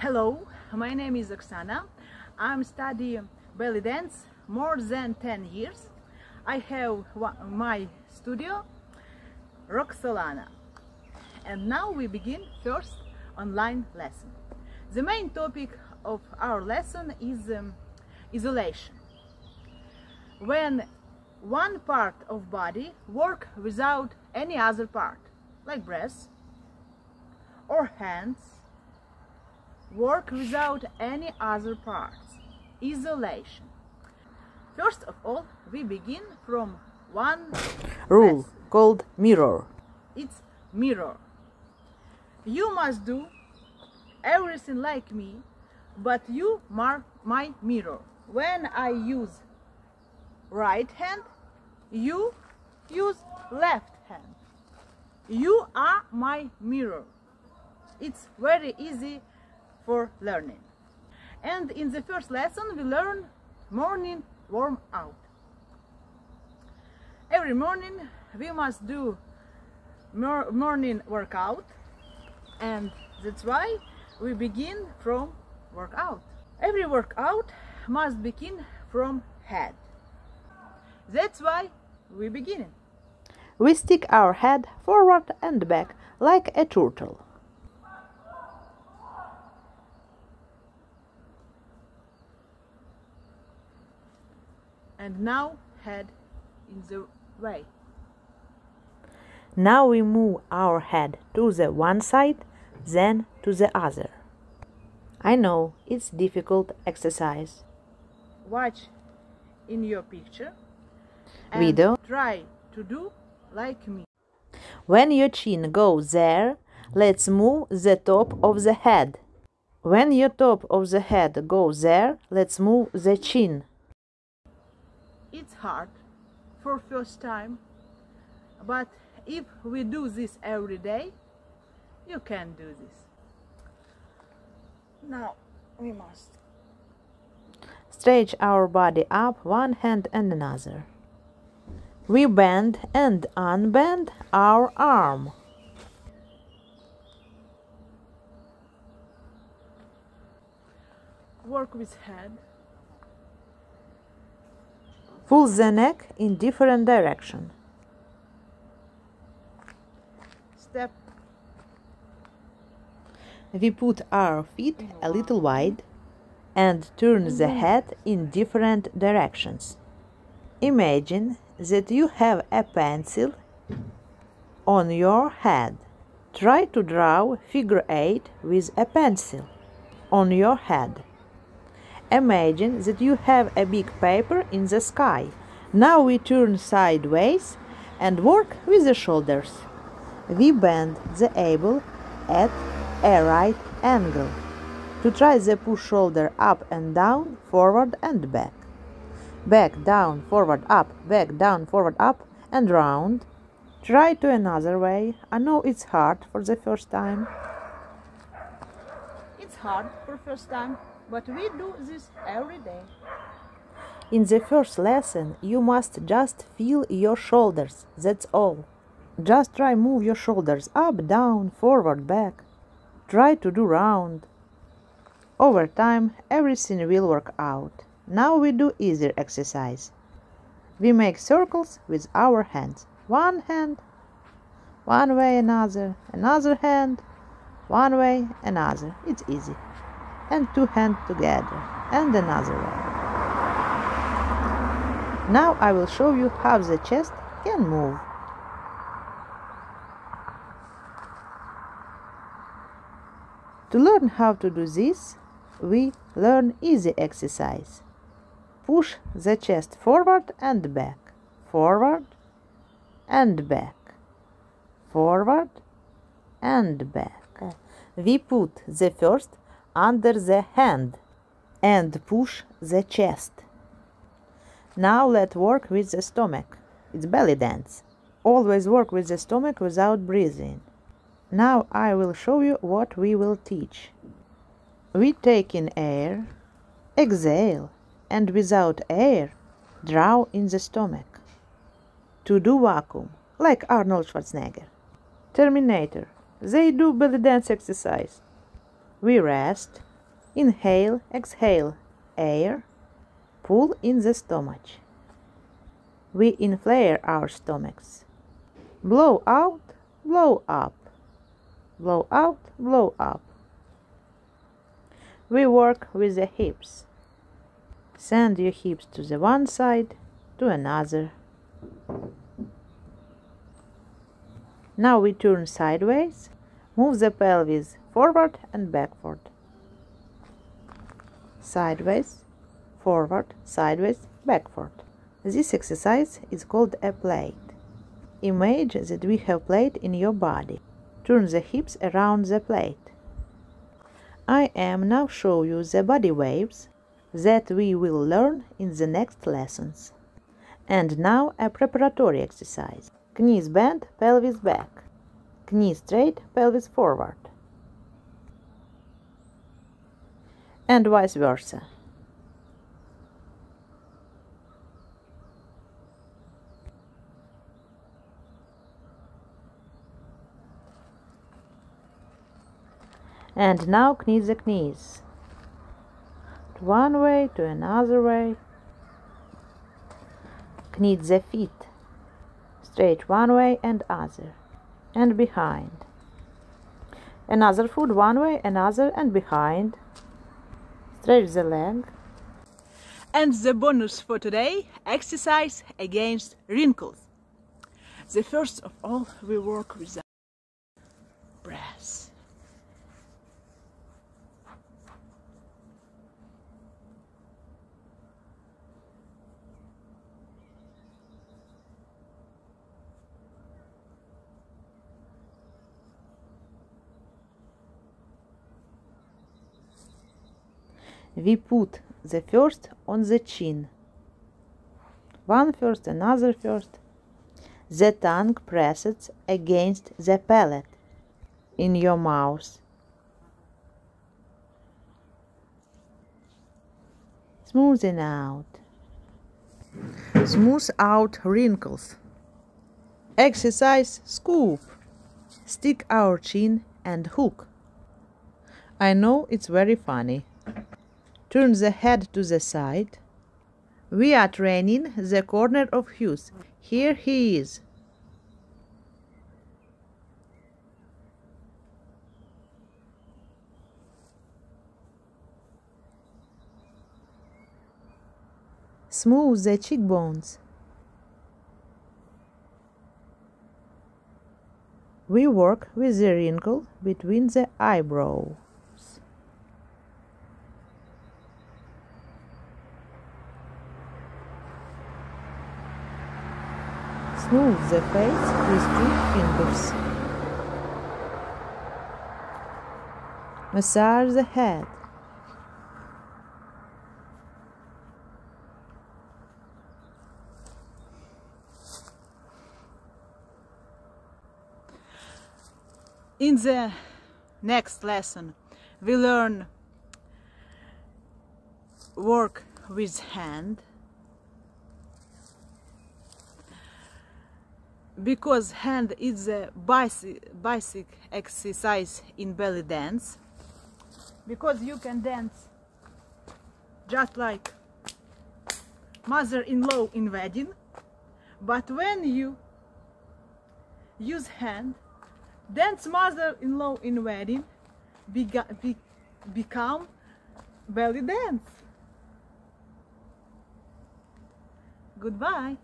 Hello, my name is Oksana. I'm studying belly dance more than 10 years. I have my studio Roxolana, and now we begin first online lesson. The main topic of our lesson is isolation. When one part of body work without any other part, like breath or hands, work without any other parts. Isolation. First of all, we begin from one rule called mirror. It's mirror. You must do everything like me, but you mark my mirror. When I use right hand, you use left hand. You are my mirror. It's very easy for learning. And in the first lesson we learn morning warm out. Every morning we must do morning workout, and that's why we begin from workout. Every workout must begin from head. That's why we begin. We stick our head forward and back like a turtle. And now head in the way. Now we move our head to the one side, then to the other. I know it's difficult exercise. Watch in your picture and try to do like me. When your chin goes there, let's move the top of the head. When your top of the head goes there, let's move the chin. It's hard for first time, but if we do this every day, you can do this. Now we must stretch our body up one hand and another. We bend and unbend our arm. Work with head. Pull the neck in different direction. Step. We put our feet a little wide and turn the head in different directions. Imagine that you have a pencil on your head. Try to draw figure 8 with a pencil on your head. Imagine that you have a big paper in the sky. Now we turn sideways and work with the shoulders. We bend the elbow at a right angle to try the push shoulder up and down, forward and back. Back, down, forward, up, back, down, forward, up and round. Try to another way. I know it's hard for the first time. It's hard for first time. But we do this every day. In the first lesson, you must just feel your shoulders. That's all. Just try move your shoulders up, down, forward, back. Try to do round. Over time, everything will work out. Now we do easier exercise. We make circles with our hands. One hand, one way, another. Another hand, one way, another. It's easy. And two hands together, and another way. Now I will show you how the chest can move. To learn how to do this, we learn easy exercise. Push the chest forward and back, forward and back. We put the first under the hand and push the chest. Now let's work with the stomach. It's belly dance. Always work with the stomach without breathing. Now I will show you what we will teach. We take in air, exhale, and without air, draw in the stomach. To do vacuum, like Arnold Schwarzenegger. Terminator. They do belly dance exercise. We rest Inhale, exhale, air, pull in the stomach. We inflare our stomachs. Blow out, blow up. Blow out, blow up. We work with the hips. Send your hips to the one side, to another. Now we turn sideways. Move the pelvis forward and backward. Sideways, forward, sideways, backward. This exercise is called a plate. Image that we have plate in your body. Turn the hips around the plate. I am now showing you the body waves that we will learn in the next lessons. And now a preparatory exercise. Knees bent, pelvis back. Knees straight, pelvis forward. And vice versa. And now knees the knees. One way to another way. Knee the feet. Straight one way and other. And behind. Another foot one way, another and behind. Stretch the leg. And the bonus for today, exercise against wrinkles. The first of all, we work with the breath. We put the first on the chin. One first, another first. The tongue presses against the palate in your mouth. Smoothing out. Smooth out wrinkles. Exercise scoop. Stick our chin and hook. I know it's very funny. Turn the head to the side. We are training the corner of Hughes. Here he is. Smooth the cheekbones. We work with the wrinkle between the eyebrows. Smooth the face with 2 fingers. Massage the head. In the next lesson, we learn work with hand. Because hand is a basic exercise in belly dance. Because you can dance just like mother-in-law in wedding. But when you use hand, dance mother-in-law in wedding become belly dance. Goodbye.